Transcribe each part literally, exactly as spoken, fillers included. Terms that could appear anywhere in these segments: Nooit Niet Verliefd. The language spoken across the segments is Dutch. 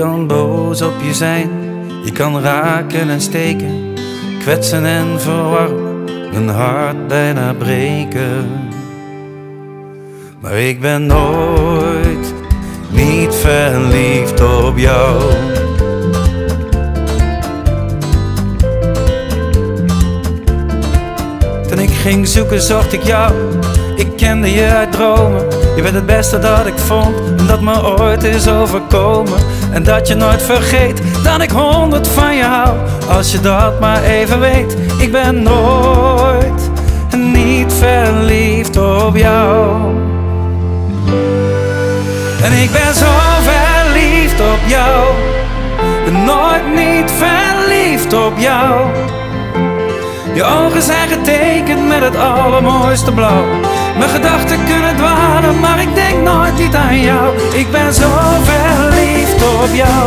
kan boos op je zijn. Je kan raken en steken, kwetsen en verwarmen, mijn hart bijna breken. Maar ik ben nooit niet verliefd op jou. Toen ik ging zoeken, zocht ik jou. Ik kende je uit dromen. Je bent het beste dat ik vond, en dat me ooit is overkomen. En dat je nooit vergeet dat ik honderd van je hou, als je dat maar even weet. Ik ben nooit niet verliefd op jou. En ik ben zo verliefd op jou, nooit niet verliefd op jou. Je ogen zijn getekend met het allermooiste blauw. Mijn gedachten kunnen dwalen, maar ik denk nooit niet aan jou. Ik ben zo verliefd op jou.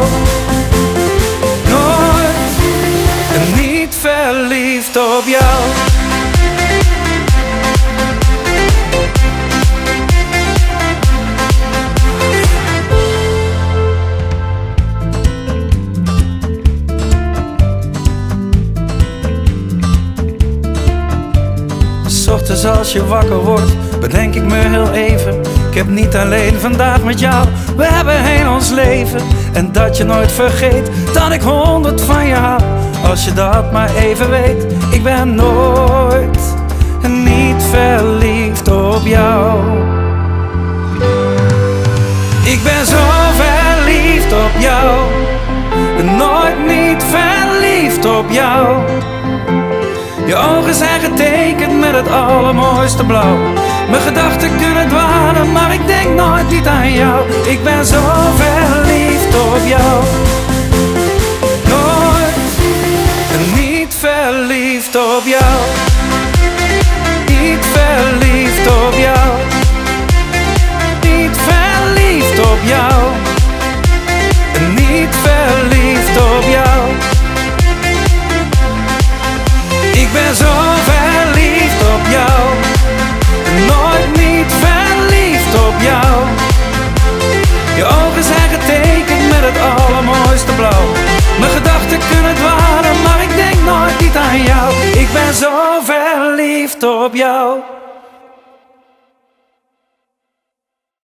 Nooit en niet verliefd op jou. Ochtends als je wakker wordt, bedenk ik me heel even. Ik heb niet alleen vandaag met jou, we hebben heen ons leven. En dat je nooit vergeet dat ik honderd van je hou, als je dat maar even weet. Ik ben nooit niet verliefd op jou. Ik ben zo verliefd op jou, nooit niet verliefd op jou. Je ogen zijn getekend met het allermooiste blauw. Mijn gedachten kunnen dwalen, maar ik denk nooit niet aan jou. Ik ben zo verliefd op jou. Nooit en niet verliefd op jou. Niet verliefd op jou. Niet verliefd op jou. En niet verliefd op jou. Ik ben zo verliefd op jou, nooit niet verliefd op jou. Je ogen zijn getekend met het allermooiste blauw. Mijn gedachten kunnen dwalen, maar ik denk nooit niet aan jou. Ik ben zo verliefd op jou.